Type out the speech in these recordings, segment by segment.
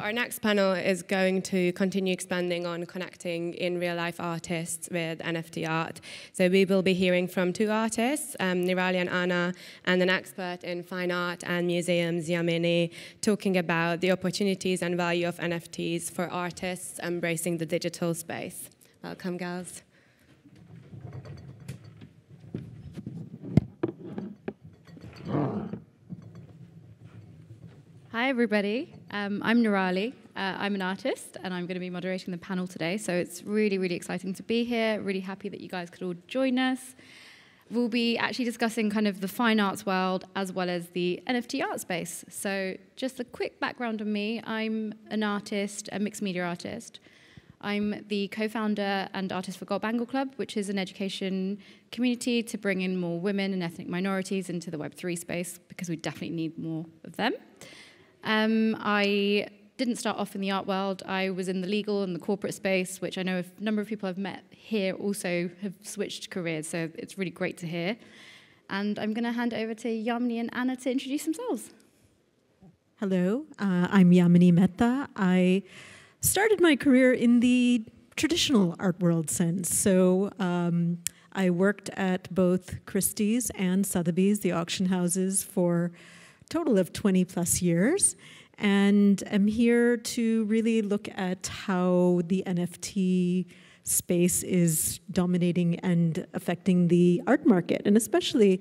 Our next panel is going to continue expanding on connecting in real-life artists with NFT art. So we will be hearing from two artists, Nirali and Anna, and an expert in fine art and museums, Yamini, talking about the opportunities and value of NFTs for artists embracing the digital space. Welcome, girls. Hi everybody, I'm Nirali, I'm an artist and I'm going to be moderating the panel today, so it's really exciting to be here, really happy that you guys could all join us. We'll be actually discussing kind of the fine arts world as well as the NFT art space. So just a quick background on me, I'm an artist, a mixed media artist. I'm the co-founder and artist for Gold Bangle Club, which is an education community to bring in more women and ethnic minorities into the Web3 space, because we definitely need more of them. I didn't start off in the art world. I was in the legal and the corporate space, which I know a number of people I've met here also have switched careers, so it's really great to hear. And I'm going to hand over to Yamini and Anna to introduce themselves. Hello, I'm Yamini Mehta. I started my career in the traditional art world sense. So I worked at both Christie's and Sotheby's, the auction houses, for total of 20 plus years, and I'm here to really look at how the NFT space is dominating and affecting the art market, and especially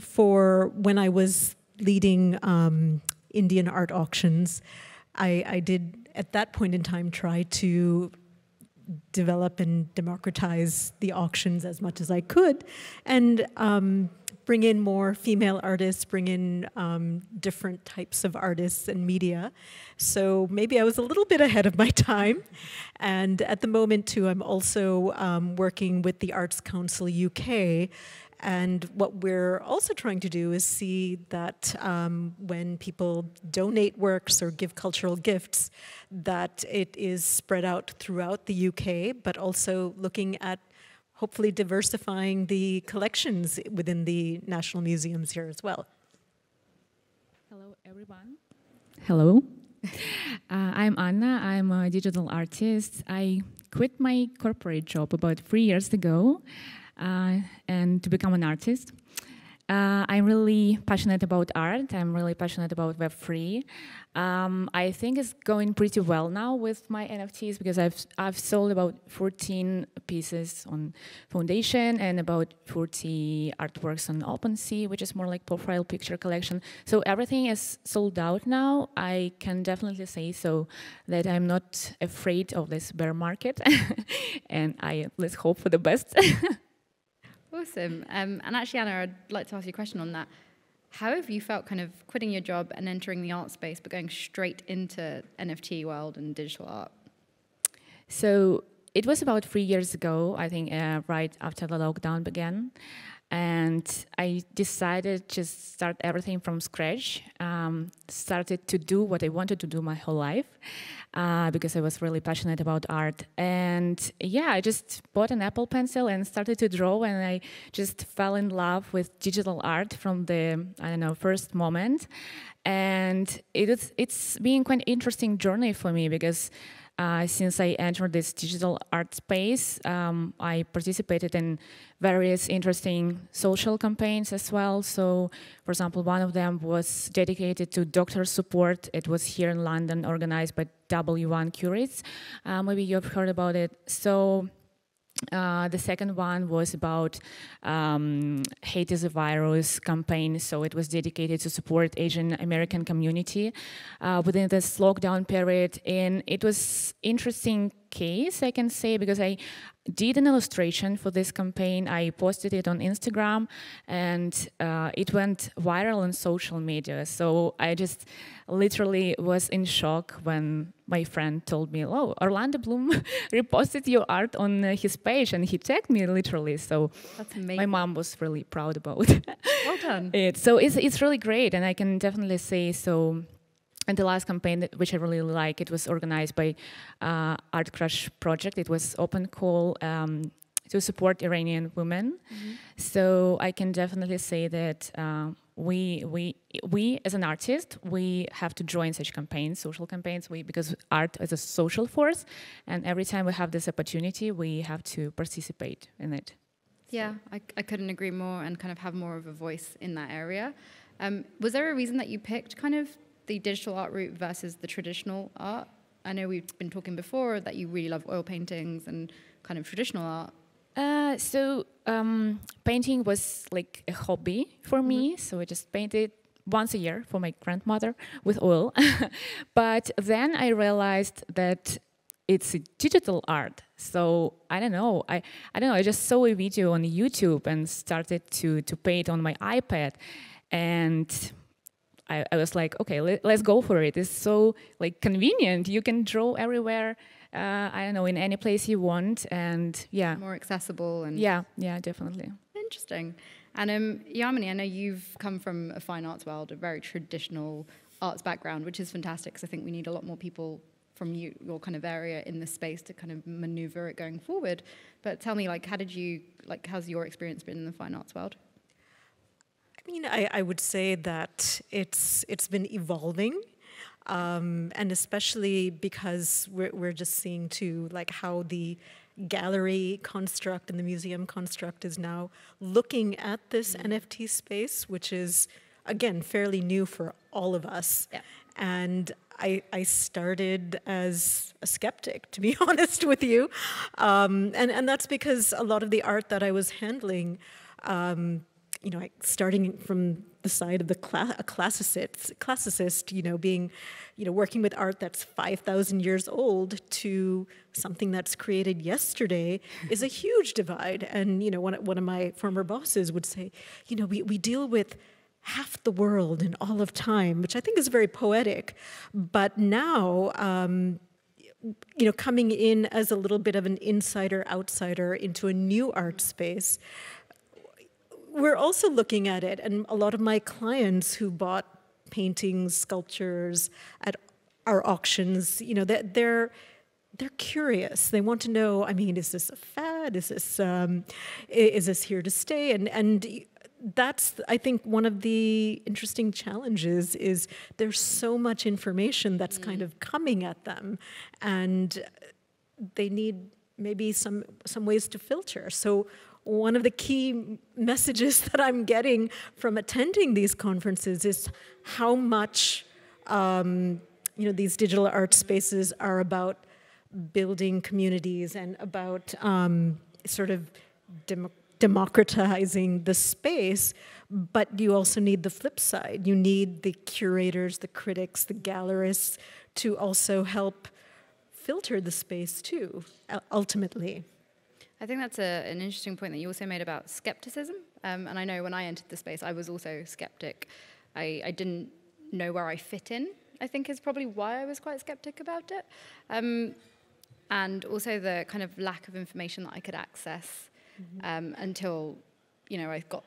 for when I was leading Indian art auctions, I did at that point in time try to develop and democratize the auctions as much as I could, and bring in more female artists, bring in different types of artists and media. So maybe I was a little bit ahead of my time. And at the moment too, I'm also working with the Arts Council UK. And what we're also trying to do is see that when people donate works or give cultural gifts, that it is spread out throughout the UK, but also looking at hopefully diversifying the collections within the national museums here as well. Hello, everyone. Hello. I'm Anna. I'm a digital artist. I quit my corporate job about 3 years ago and to become an artist. I'm really passionate about art. I'm really passionate about Web3. I think it's going pretty well now with my NFTs, because I've sold about 14 pieces on Foundation and about 40 artworks on OpenSea, which is more like profile picture collection. So everything is sold out now. I can definitely say so that I'm not afraid of this bear market, and let's hope for the best. Awesome. And actually, Anna, I'd like to ask you a question on that. How have you felt kind of quitting your job and entering the art space, but going straight into NFT world and digital art? So it was about 3 years ago, I think, right after the lockdown began. And I decided to start everything from scratch, started to do what I wanted to do my whole life, because I was really passionate about art. And yeah, I just bought an Apple pencil and started to draw, and I just fell in love with digital art from the, I don't know, first moment. And it's been quite an interesting journey for me, because since I entered this digital art space, I participated in various interesting social campaigns as well. So, for example, one of them was dedicated to doctor support. It was here in London, organized by W1 Curates. Maybe you've heard about it. So the second one was about Hate is a Virus campaign, so it was dedicated to support Asian American community within this lockdown period. And it was interesting case, I can say, because I did an illustration for this campaign. I posted it on Instagram, and it went viral on social media. So I just literally was in shock when my friend told me, oh, Orlando Bloom reposted your art on his page, and he tagged me literally. So that's amazing. My mom was really proud about well done. It. So it's really great, and I can definitely say so. And the last campaign, which I really like, it was organized by Art Crush Project. It was open call to support Iranian women. Mm-hmm. So I can definitely say that we as an artist, we have to join such campaigns, social campaigns, because art is a social force, and every time we have this opportunity, we have to participate in it. Yeah, I couldn't agree more, and kind of have more of a voice in that area. Was there a reason that you picked kind of the digital art route versus the traditional art? I know we've been talking before that you really love oil paintings and kind of traditional art. Painting was like a hobby for me, so I just painted once a year for my grandmother with oil. But then I realized that it's a digital art. So I don't know. I don't know. I just saw a video on YouTube and started to paint on my iPad, and I was like, okay, let's go for it. It's so like convenient. You can draw everywhere. I don't know, in any place you want, and yeah, more accessible and yeah, definitely. Interesting. And Yamini, I know you've come from a fine arts world, a very traditional arts background, which is fantastic. Because I think we need a lot more people from your kind of area in this space to kind of maneuver it going forward. But tell me, like, how's your experience been in the fine arts world? I mean, I would say that it's been evolving. And especially because we're just seeing too, like, how the gallery construct and the museum construct is now looking at this NFT space, which is, again, fairly new for all of us. Yeah. And I started as a skeptic, to be honest with you. And that's because a lot of the art that I was handling, you know, starting from the side of the classicist, you know, being, you know, working with art that's 5,000 years old to something that's created yesterday is a huge divide. And, you know, one of my former bosses would say, you know, we deal with half the world and all of time, which I think is very poetic. But now, you know, coming in as a little bit of an insider, outsider into a new art space, we're also looking at it, and a lot of my clients who bought paintings, sculptures at our auctions, you know, they're curious. They want to know. I mean, is this a fad? Is this here to stay? And that's, I think, one of the interesting challenges is there's so much information that's kind of coming at them, and they need maybe some ways to filter. So one of the key messages that I'm getting from attending these conferences is how much you know, these digital art spaces are about building communities and about sort of democratizing the space, but you also need the flip side. You need the curators, the critics, the gallerists to also help filter the space too, ultimately. I think that's an interesting point that you also made about skepticism. And I know when I entered the space, I was also skeptic. I didn't know where I fit in, I think, is probably why I was quite skeptic about it. And also the kind of lack of information that I could access until, you know, I got,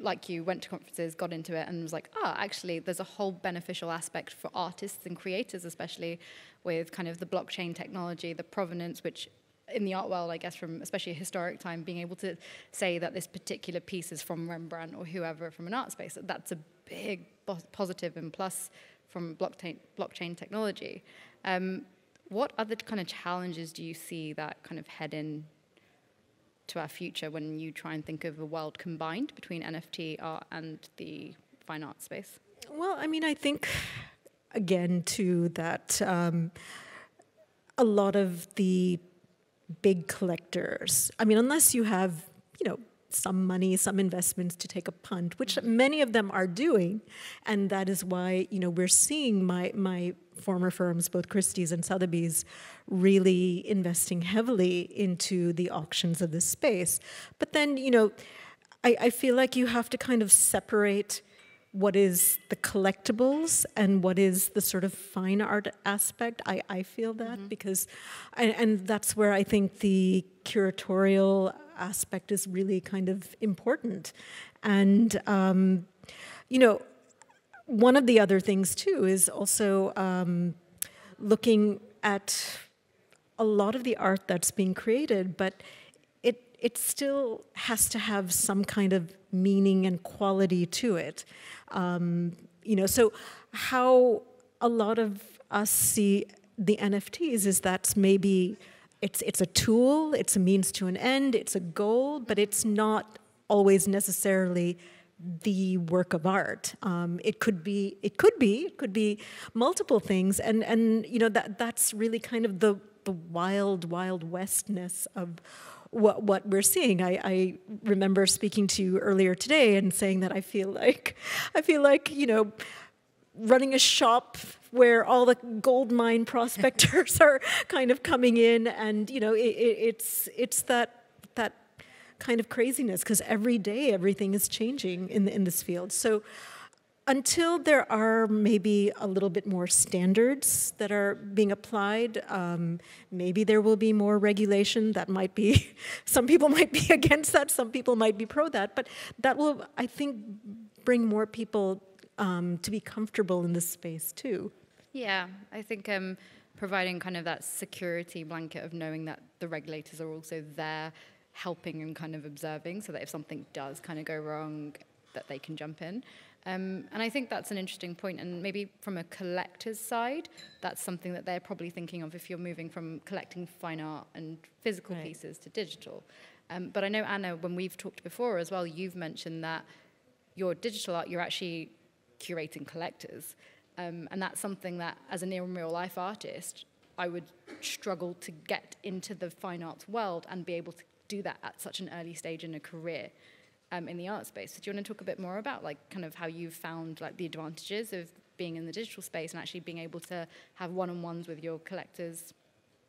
like you, went to conferences, got into it, and was like, oh, actually, there's a whole beneficial aspect for artists and creators, especially with kind of the blockchain technology, the provenance, which in the art world, I guess, from especially a historic time, being able to say that this particular piece is from Rembrandt or whoever from an art space, that's a big positive and plus from blockchain technology. What other kind of challenges do you see that kind of head in to our future when you try and think of a world combined between NFT art and the fine art space? Well, I mean, I think, again, too, that a lot of the big collectors, I mean, unless you have, you know, some money, some investments to take a punt, which many of them are doing, and that is why, you know, we're seeing my former firms, both Christie's and Sotheby's, really investing heavily into the auctions of this space. But then, you know, I feel like you have to kind of separate what is the collectibles and what is the sort of fine art aspect. I feel that because, and that's where I think the curatorial aspect is really kind of important. And, you know, one of the other things too is also looking at a lot of the art that's being created, but it still has to have some kind of meaning and quality to it. You know, so how a lot of us see the NFTs is that maybe it's a tool, it's a means to an end, it's a goal, but it's not always necessarily the work of art. It could be multiple things, and you know that's really kind of the wild westness of what we're seeing. I remember speaking to you earlier today and saying that I feel like you know, running a shop where all the gold mine prospectors are kind of coming in, and you know it's that kind of craziness, because every day everything is changing in this field. So until there are maybe a little bit more standards that are being applied, maybe there will be more regulation. That might be, some people might be against that, some people might be pro that, but that will, I think, bring more people to be comfortable in this space too. Yeah, I think providing kind of that security blanket of knowing that the regulators are also there helping and kind of observing, so that if something does kind of go wrong, that they can jump in. And I think that's an interesting point, and maybe from a collector's side, that's something that they're probably thinking of if you're moving from collecting fine art and physical right. pieces to digital. But I know, Anna, when we've talked before as well, you've mentioned that your digital art, you're actually curating collectors. And that's something that, as an in real life artist, I would struggle to get into the fine arts world and be able to do that at such an early stage in a career. In the art space. So do you want to talk a bit more about like kind of how you've found like the advantages of being in the digital space and actually being able to have one-on-ones with your collectors?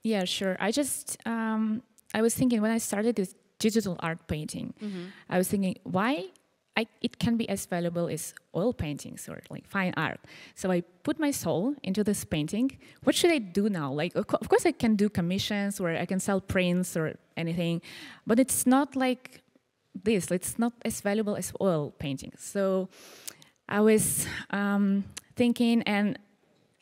Yeah, sure. I just, I was thinking when I started this digital art painting, mm-hmm. I was thinking why it can be as valuable as oil paintings or like fine art. So I put my soul into this painting. What should I do now? Like, of course I can do commissions or I can sell prints or anything, but it's not like this, it's not as valuable as oil paintings. So I was thinking, and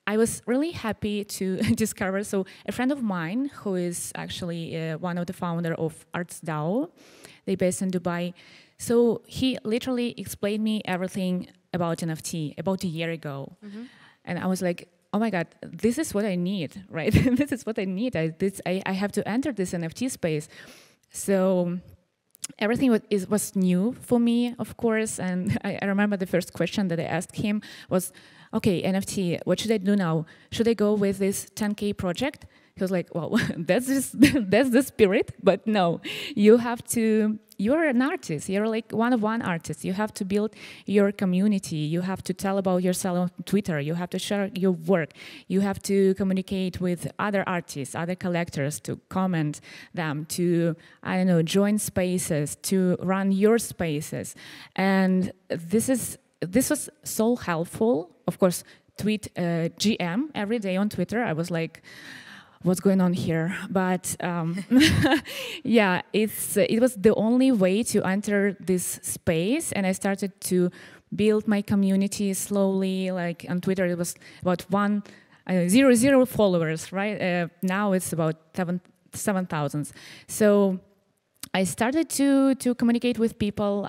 I was really happy to discover, so a friend of mine who is actually one of the founder of ArtsDAO, they're based in Dubai, so he literally explained me everything about NFT about a year ago. Mm-hmm. And I was like, oh my God, this is what I need, right? This is what I need, I have to enter this NFT space. So everything was new for me, of course, and I remember the first question that I asked him was, okay, NFT, what should I do now? Should I go with this 10K project? He was like, well, that's the spirit, but no, you have to, you're an artist, you're like one-of-one artist, you have to build your community, you have to tell about yourself on Twitter, you have to share your work, you have to communicate with other artists, other collectors, to comment them, to, I don't know, join spaces, to run your spaces. And this was so helpful. Of course, tweet GM every day on Twitter. I was like, what's going on here? But yeah, it was the only way to enter this space, and I started to build my community slowly. Like on Twitter, it was about 100 followers, right? Now it's about 7,000. So I started to communicate with people.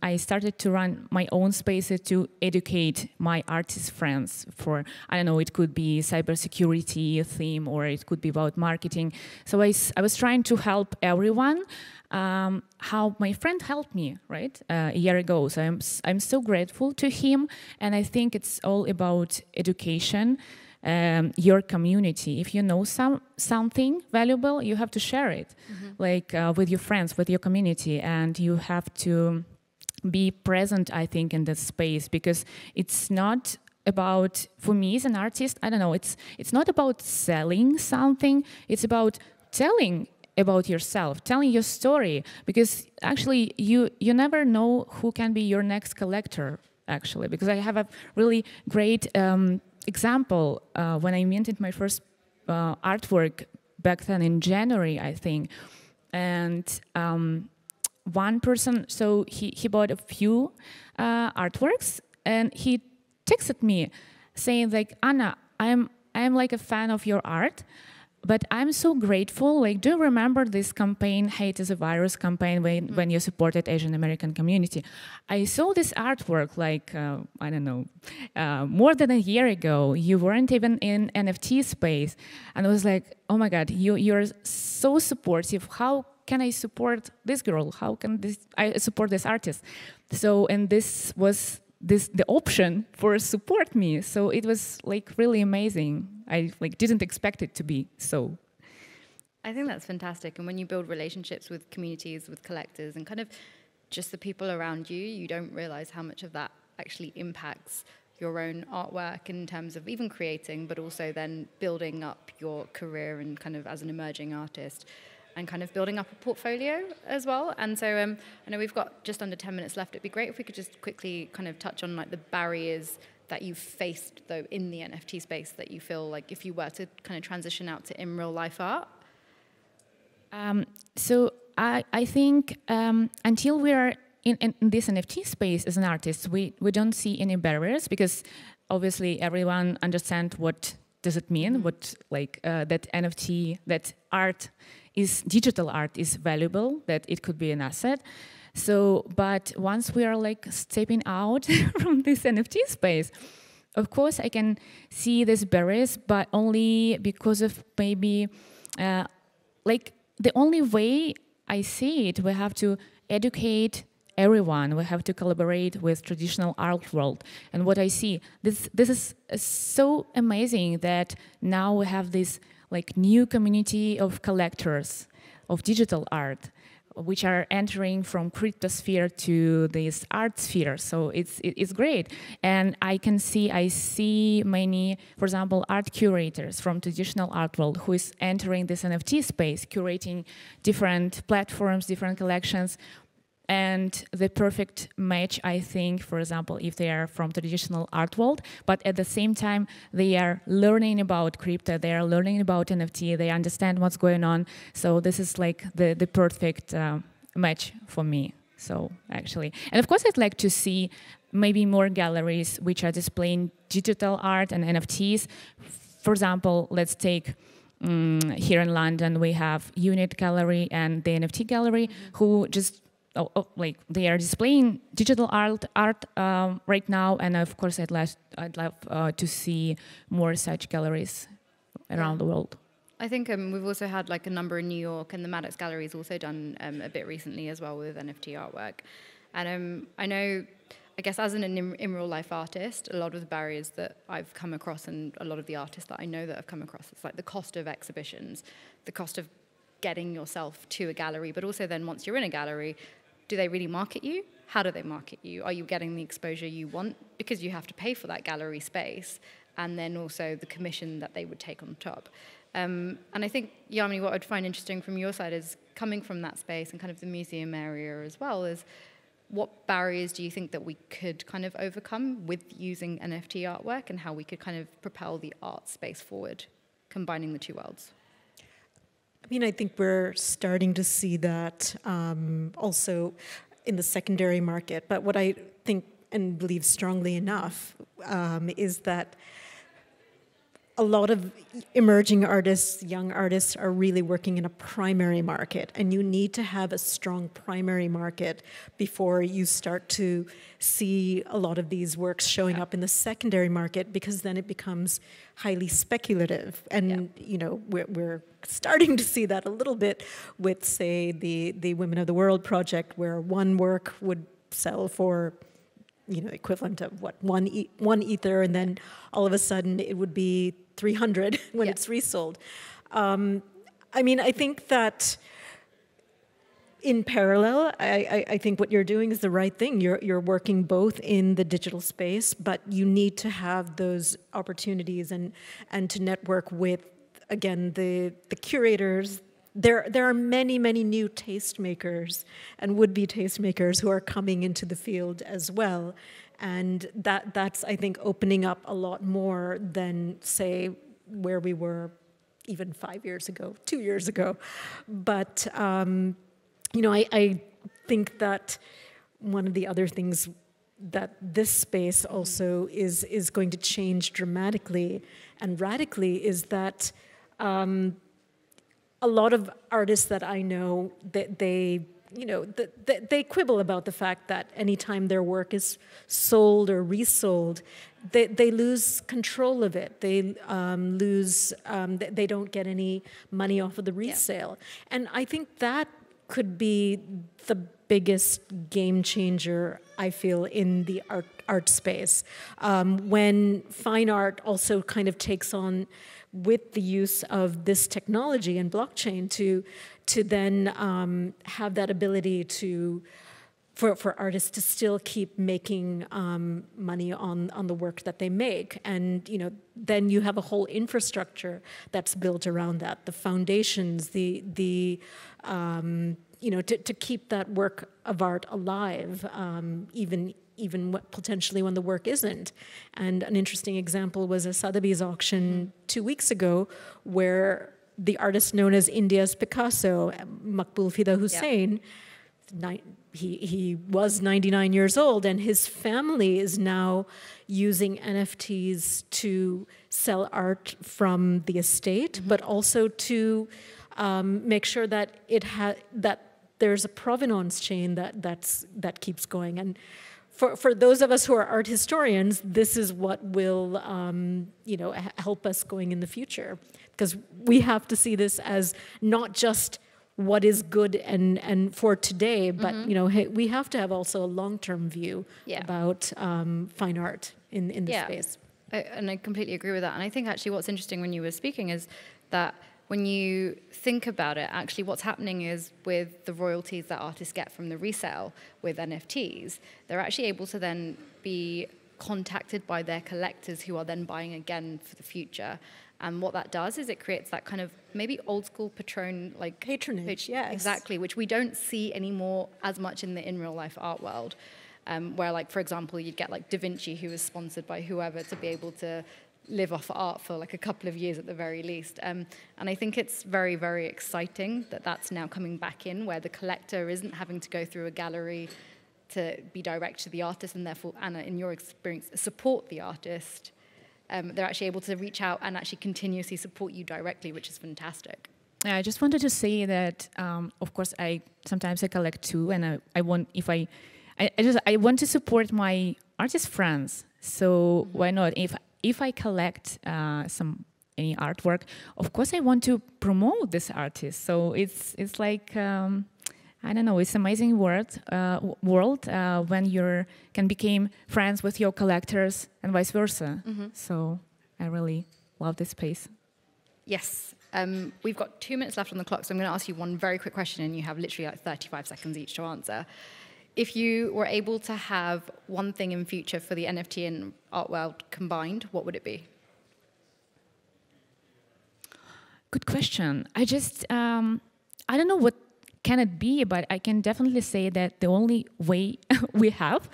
I started to run my own spaces to educate my artist friends for, I don't know, it could be cybersecurity theme, or it could be about marketing. So I was trying to help everyone, how my friend helped me, right, a year ago. So I'm so grateful to him, and I think it's all about education. Your community. If you know something valuable, you have to share it, mm-hmm. like with your friends, with your community, and you have to be present, I think, in that space, because it's not about, for me as an artist, I don't know, it's not about selling something, it's about telling about yourself, telling your story, because actually you never know who can be your next collector, actually, because I have a really great example, when I minted my first artwork back then in January, I think, and one person, so he bought a few artworks, and he texted me saying like, Anna, I'm like a fan of your art, But I'm so grateful. Like, do you remember this campaign, Hate is a Virus campaign, when you supported Asian American community? I saw this artwork, like, I don't know, more than a year ago. You weren't even in NFT space. And I was like, oh my God, you're so supportive. How can I support this girl? How can I support this artist? So, and this was the option for support me. So it was like really amazing. I didn't expect it to be so. I think that's fantastic. And when you build relationships with communities, with collectors, and kind of just the people around you, you don't realize how much of that actually impacts your own artwork in terms of even creating, but also then building up your career and kind of as an emerging artist and kind of building up a portfolio as well. And so I know we've got just under 10 minutes left. It'd be great if we could just quickly kind of touch on like the barriers that you've faced, though, in the NFT space that you feel like if you were to kind of transition out to in real life art? So I think until we are in this NFT space as an artist, we don't see any barriers, because obviously everyone understands what does it mean, what that NFT, that art is, digital art is valuable, that it could be an asset. So, but once we are stepping out from this NFT space, of course I can see these barriers, but only because of maybe, the only way I see it, we have to educate everyone. We have to collaborate with traditional art world. And what I see, this is so amazing that now we have this new community of collectors of digital art, which are entering from cryptosphere to this art sphere. So it's great. And I see many, for example, art curators from traditional art world who is entering this NFT space, curating different platforms, different collections. And the perfect match, I think, for example, if they are from traditional art world, but at the same time, they are learning about crypto, they are learning about NFT, they understand what's going on. So this is the perfect match for me, so actually. And of course, I'd like to see maybe more galleries which are displaying digital art and NFTs. For example, let's take here in London, we have Unit Gallery and the NFT Gallery, who just they are displaying digital art right now, and of course, I'd love to see more such galleries around the world. I think we've also had a number in New York, and the Maddox Gallery has also done a bit recently as well with NFT artwork. And I know, I guess, as an in real life artist, a lot of the barriers that I've come across, and a lot of the artists that I know that have come across, it's the cost of exhibitions, the cost of getting yourself to a gallery, but also then once you're in a gallery, do they really market you? How do they market you? Are you getting the exposure you want? Because you have to pay for that gallery space, and then also the commission that they would take on top. And I think, Yamini, what I'd find interesting from your side is coming from that space and kind of the museum area as well, is what barriers do you think that we could kind of overcome with using NFT artwork, and how we could kind of propel the art space forward, combining the two worlds? I mean, I think we're starting to see that also in the secondary market. But what I think and believe strongly enough is that a lot of emerging artists, young artists, are really working in a primary market. And you need to have a strong primary market before you start to see a lot of these works showing up in the secondary market, because then it becomes highly speculative. And you know, we're starting to see that a little bit with, say, the Women of the World project, where one work would sell for, you know, equivalent of what, one ether, and then all of a sudden it would be 300 when it's resold. I mean, I think that in parallel, I think what you're doing is the right thing. You're working both in the digital space, but you need to have those opportunities and to network with, again, the curators. There are many new tastemakers and would-be tastemakers who are coming into the field as well. And that's, I think, opening up a lot more than, say, where we were even 5 years ago, 2 years ago. But, you know, I think that one of the other things that this space also is going to change dramatically and radically is that a lot of artists that I know, they quibble about the fact that anytime their work is sold or resold, they lose control of it. They they don't get any money off of the resale. Yeah. And I think that could be the biggest game changer, I feel, in the art space. When fine art also kind of takes on, with the use of this technology and blockchain, to then have that ability to, for artists to still keep making money on the work that they make. And then you have a whole infrastructure that's built around that, the foundations, to keep that work of art alive, even potentially when the work isn't. And an interesting example was a Sotheby's auction 2 weeks ago, where the artist known as India's Picasso, Makbul Fida Hussain, he was 99 years old, and his family is now using NFTs to sell art from the estate, but also to make sure that there's a provenance chain that keeps going. And for those of us who are art historians, this is what will help us going in the future, because we have to see this as not just what is good and for today, but we have to have also a long-term view about fine art in this space. And I completely agree with that. And I think actually what's interesting when you were speaking is that when you think about it, actually what's happening is with the royalties that artists get from the resale with NFTs, they're actually able to then be contacted by their collectors, who are then buying again for the future. And what that does is it creates that kind of maybe old school patronage, exactly, which we don't see anymore as much in the real life art world, where for example, you'd get Da Vinci, who was sponsored by whoever to be able to live off art for a couple of years at the very least. And I think it's very, very exciting that that's now coming back in, where the collector isn't having to go through a gallery to be direct to the artist, and therefore, Anna, in your experience, support the artist. They're actually able to reach out and actually continuously support you directly, which is fantastic. Yeah, I just wanted to say that, of course, sometimes I collect too, and I want to support my artist friends. So why not? If I collect any artwork, of course I want to promote this artist. So it's I don't know, it's amazing world when you can become friends with your collectors and vice versa. So I really love this space. Yes. We've got 2 minutes left on the clock, so I'm going to ask you one very quick question, and you have literally 35 seconds each to answer. If you were able to have one thing in future for the NFT and art world combined, what would it be? Good question. I don't know what can it be, but I can definitely say that the only way we have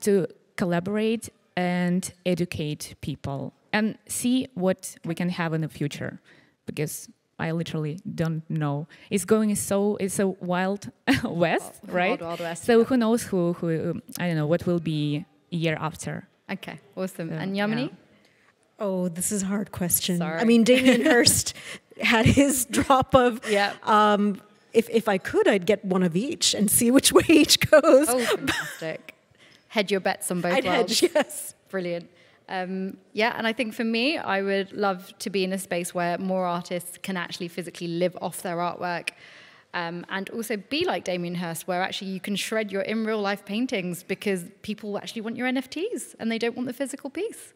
to collaborate and educate people and see what we can have in the future, because I literally don't know. It's a wild west, right? Wild west, so who knows who I don't know what will be a year after. Okay, awesome. And Yamini? Oh, this is a hard question. Sorry. I mean, Damien Hirst had his drop of if I could, I'd get one of each and see which way each goes. Oh, fantastic. Hedge your bets on both worlds. Hedge, yes. Brilliant. And I think for me, I would love to be in a space where more artists can actually physically live off their artwork, and also be like Damien Hirst, where actually you can shred your in real life paintings because people actually want your NFTs and they don't want the physical piece.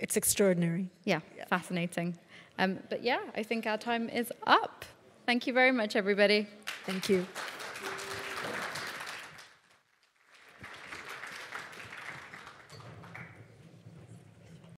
It's extraordinary. Yeah. Fascinating. I think our time is up. Thank you very much, everybody. Thank you.